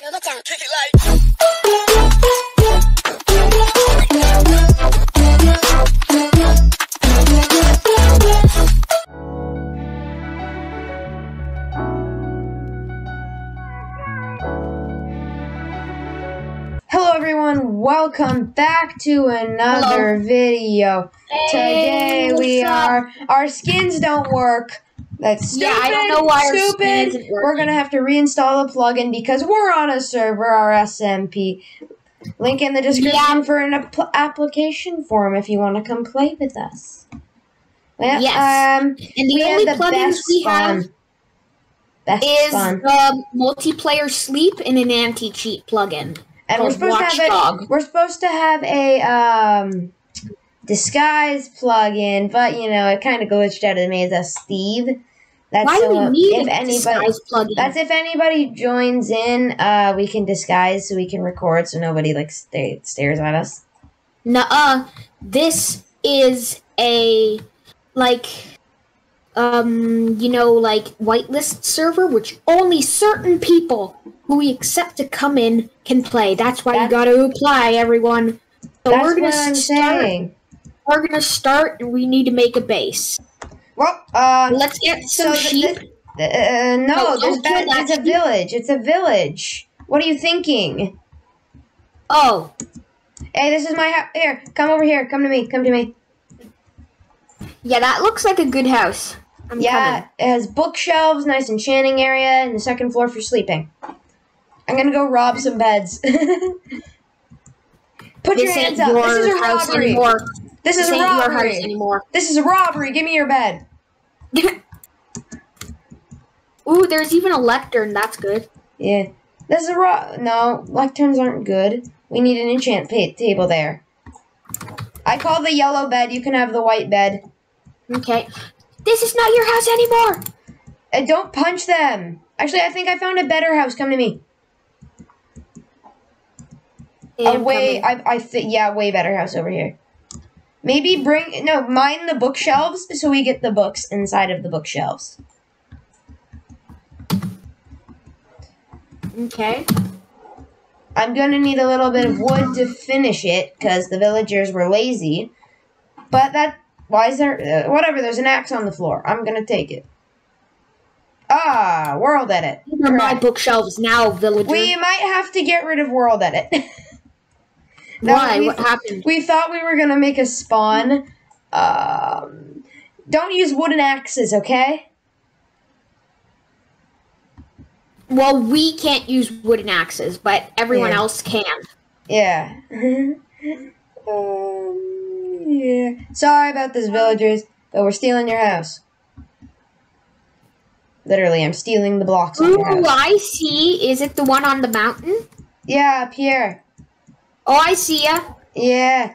Hello everyone, welcome back to another video. Hey, today we are, our skins don't work. That's stupid. Yeah, I don't know why our skins. We're gonna have to reinstall the plugin because we're on a server, RSMP. Link in the description for an application form if you want to come play with us. Well, yes. And the only plugins we have is the multiplayer sleep and an anti-cheat plugin. And we're supposed to have a disguise plugin, but you know it kind of glitched out of me as a Steve. That's That's if anybody joins in, we can disguise so we can record so nobody like stares at us. Nuh-uh. This is a like you know, like whitelist server, which only certain people who we accept to come in can play. That's why you gotta apply, everyone. So that's we're gonna start, and we need to make a base. Well, let's get some sheep. No, there's bad. It's a village. It's a village. What are you thinking? Oh, hey, this is my house. Here, come over here. Come to me. Come to me. Yeah, that looks like a good house. I'm coming. It has bookshelves, nice enchanting area, and the second floor for sleeping. I'm gonna go rob some beds. Put your hands up. This is a robbery. This is a robbery. Give me your bed. Ooh, there's even a lectern. That's good. Yeah. This is a No, lecterns aren't good. We need an enchant table there. I call the yellow bed. You can have the white bed. Okay. This is not your house anymore. Don't punch them. Actually, I think I found a better house. Come to me. Way better house over here. Maybe mine the bookshelves so we get the books inside of the bookshelves. Okay. I'm gonna need a little bit of wood to finish it because the villagers were lazy. But that, why is there, whatever, there's an axe on the floor. I'm gonna take it. Ah, world edit. These are my bookshelves now, villagers. We might have to get rid of world edit. Why? What happened? We thought we were going to make a spawn. Don't use wooden axes, okay? Well, we can't use wooden axes, but everyone else can. Yeah. Sorry about this, villagers, but we're stealing your house. Literally, I'm stealing the blocks on your house. Ooh, I see. Is it the one on the mountain? Yeah, up here. Oh, I see ya. Yeah.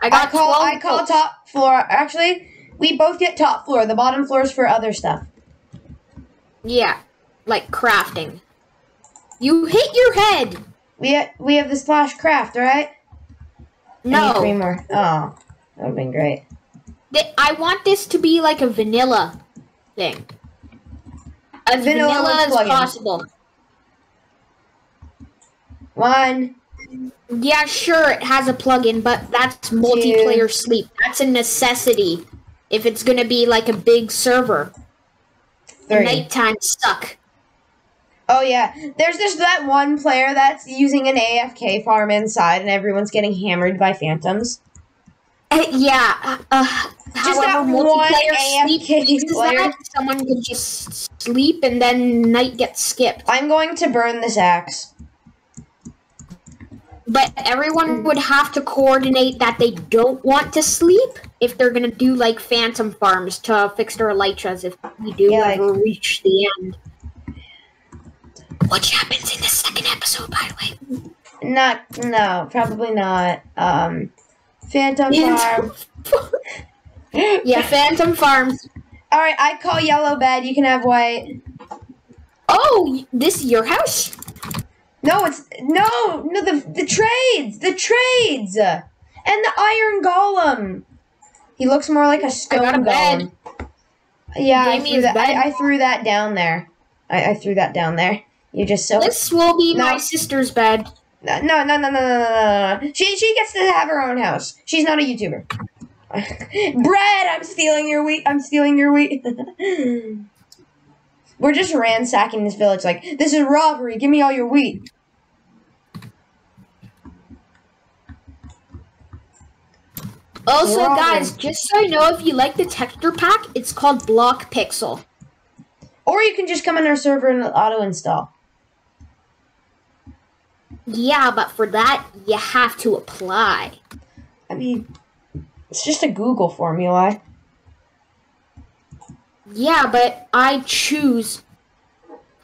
I call top floor. Actually, we both get top floor. The bottom floor is for other stuff. Yeah, like crafting. You hit your head. We have the slash craft, right? No. I need 3 more. Oh, that would've been great. I want this to be like a vanilla thing. As vanilla as possible. 1. Yeah, sure, it has a plugin, but that's multiplayer sleep. That's a necessity if it's going to be like a big server. 3. Nighttime suck. Oh, yeah. There's just that one player that's using an AFK farm inside, and everyone's getting hammered by phantoms. Just that one AFK player. Someone could just sleep, and then night gets skipped. I'm going to burn this axe. But everyone would have to coordinate that they don't want to sleep if they're going to do, like, phantom farms to fix their elytras if we do ever reach the end. Which happens in the second episode, by the way. Probably not. Phantom farm. Yeah, phantom farms. Alright, I call yellow bed. You can have white. Oh, this is your house? No, the trades, and the iron golem. He looks more like a stone golem. Yeah, I threw that down there. I threw that down there. You just so. This will be my sister's bed. No, no, no, no, no, no, no. She gets to have her own house. She's not a YouTuber. Bread, I'm stealing your wheat. I'm stealing your wheat. We're just ransacking this village. Like, this is robbery. Give me all your wheat. Also, robbery. Guys, just so you know, if you like the texture pack, it's called Block Pixel. Or you can just come on our server and auto-install. Yeah, but for that, you have to apply. I mean, it's just a Google formula. Yeah, but I choose,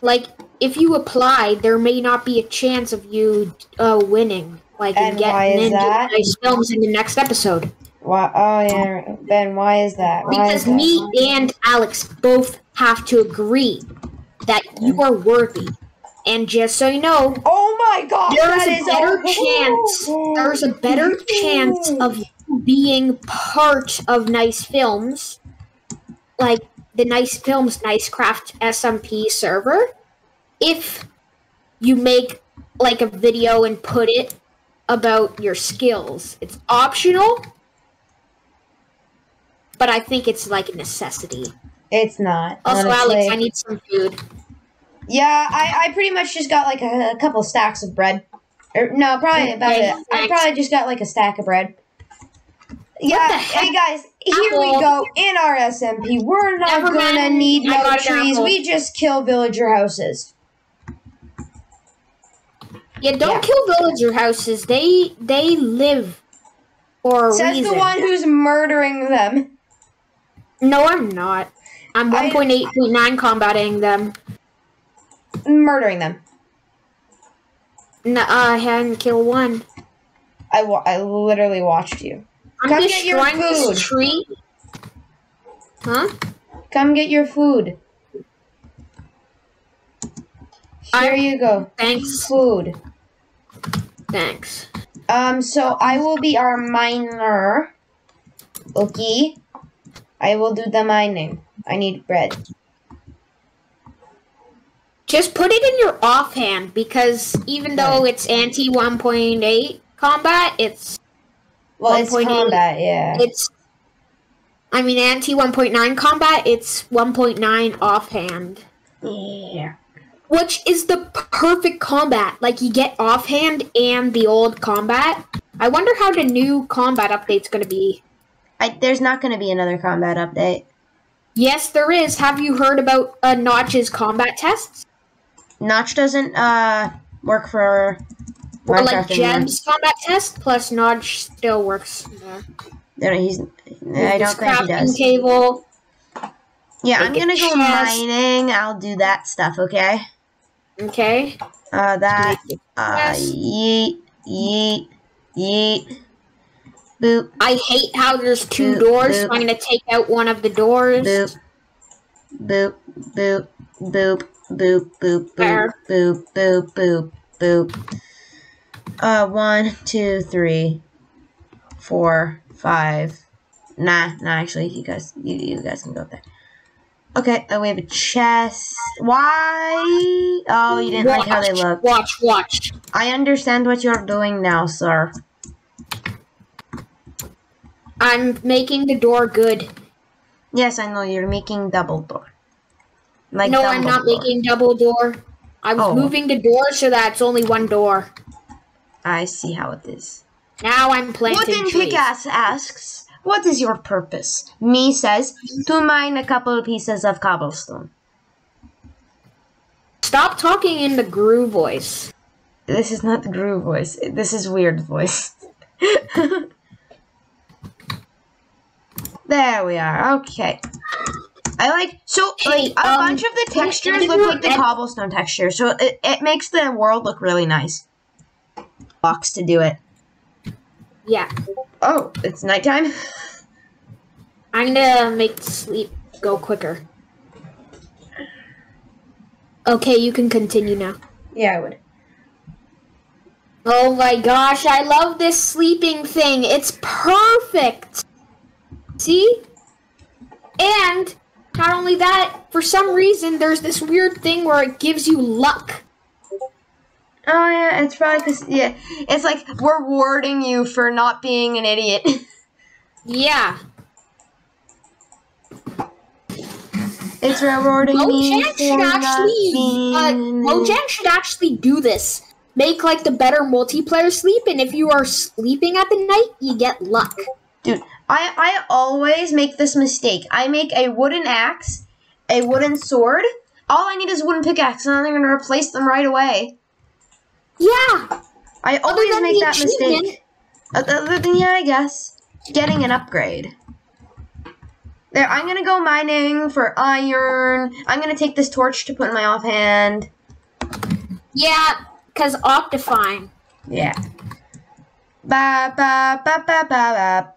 like, if you apply, there may not be a chance of you winning. Like, and getting into Nice Films in the next episode. Why? Oh, yeah, Ben, why is that? Because me and Alex both have to agree that you are worthy. And just so you know, oh my God, there's a better chance of you being part of Nice Films, like the Nice Films Nice Craft SMP server, if you make like a video and put it about your skills. It's optional, but I think it's like a necessity. It's not. Also, honestly. Alex, I need some food. Yeah, I pretty much just got, like, a couple stacks of bread. Or, no, probably about it. I probably just got, like, a stack of bread. Yeah, hey, guys, here we go in our SMP. We're not gonna need no trees. We just kill villager houses. Yeah, don't kill villager houses. They live for a reason. Says the one who's murdering them. No, I'm not. I'm 1.8.9 combating them. Murdering them. No, I hadn't killed one. I literally watched you. Come get your food. This tree. Huh? Come get your food. Here you go. Thanks. Food. Thanks. So I will be our miner. Okay. I will do the mining. I need bread. Just put it in your offhand, because even though it's anti-1.8 combat, it's... Well, it's combat, yeah. It's... I mean, anti-1.9 combat, it's 1.9 offhand. Yeah. Which is the perfect combat. Like, you get offhand and the old combat. I wonder how the new combat update's gonna be. There's not gonna be another combat update. Yes, there is. Have you heard about Notch's combat tests? Notch doesn't work for Minecraft or like Jeb's combat test. Plus, Notch still works. There. No, I don't think he does. Cable. Yeah, I'm gonna go mining. I'll do that stuff. Okay. Okay. That. Yeet, yeet, yeet. Boop. I hate how there's two boop, doors, boop. So I'm gonna take out one of the doors. Boop, boop, boop, boop, boop, boop, boop, boop, boop, boop, boop. 1, 2, 3, 4, 5. Nah, actually, you guys can go up there. Okay, we have a chest. Why? Oh, you didn't like how they look. Watch. I understand what you're doing now, sir. I'm making the door good. Yes, I know. You're making double door. Like no, I'm not making double door. I was moving the door so that it's only one door. I see how it is. Now I'm planting trees. Wooden Pickaxe asks, what is your purpose? Me says, to mine a couple pieces of cobblestone. Stop talking in the Gru voice. This is not the Gru voice. This is weird voice. There we are. Okay. Bunch of the textures look like the cobblestone texture, so it makes the world look really nice. Box to do it. Yeah. Oh, it's nighttime. I'm gonna make sleep go quicker. Okay, you can continue now. Yeah, I would. Oh my gosh, I love this sleeping thing. It's perfect. See? And not only that, for some reason, there's this weird thing where it gives you luck. Oh yeah, it's probably because, yeah, it's like we're rewarding you for not being an idiot. Yeah. It's rewarding me for not being... Mojang should actually do this. Make, like, the better multiplayer sleep, and if you are sleeping at the night, you get luck. Dude, I always make this mistake. I make a wooden axe, a wooden sword. All I need is a wooden pickaxe, and I'm going to replace them right away. Yeah. I always make that mistake. Other than, yeah, I guess, getting an upgrade. There, I'm gonna go mining for iron. I'm gonna take this torch to put in my offhand. Yeah, cause Optifine. Yeah. Ba ba ba ba ba ba.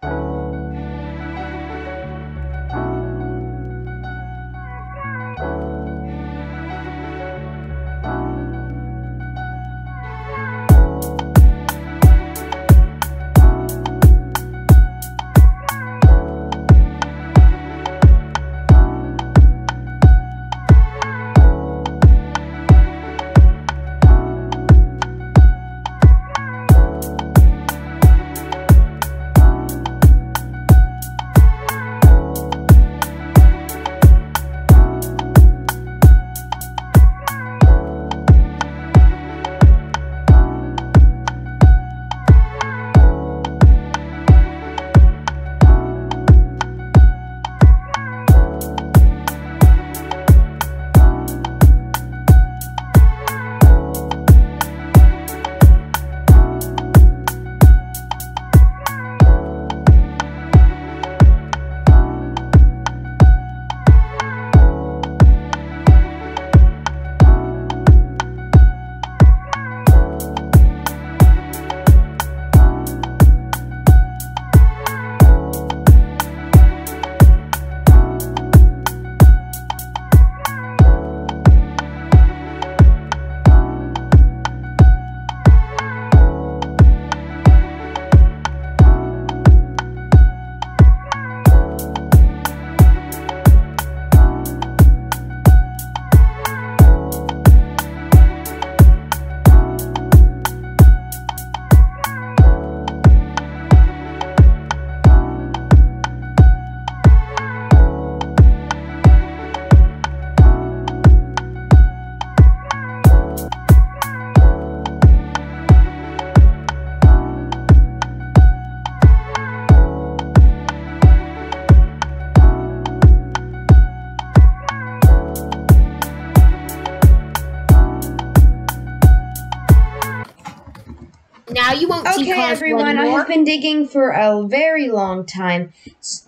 Okay, everyone, I have been digging for a very long time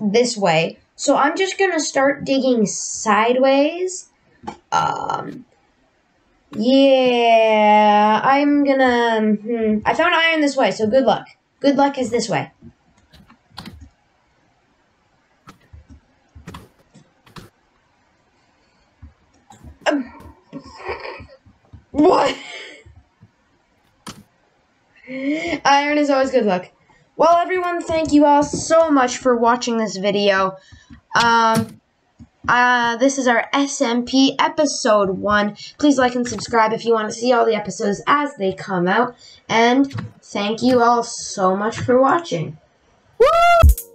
this way, so I'm just going to start digging sideways. Yeah, I'm going to... I found iron this way, so good luck. Good luck is this way. What? Iron is always good luck. Well, everyone, thank you all so much for watching this video. This is our SMP episode 1. Please like and subscribe if you want to see all the episodes as they come out. And thank you all so much for watching. Woo!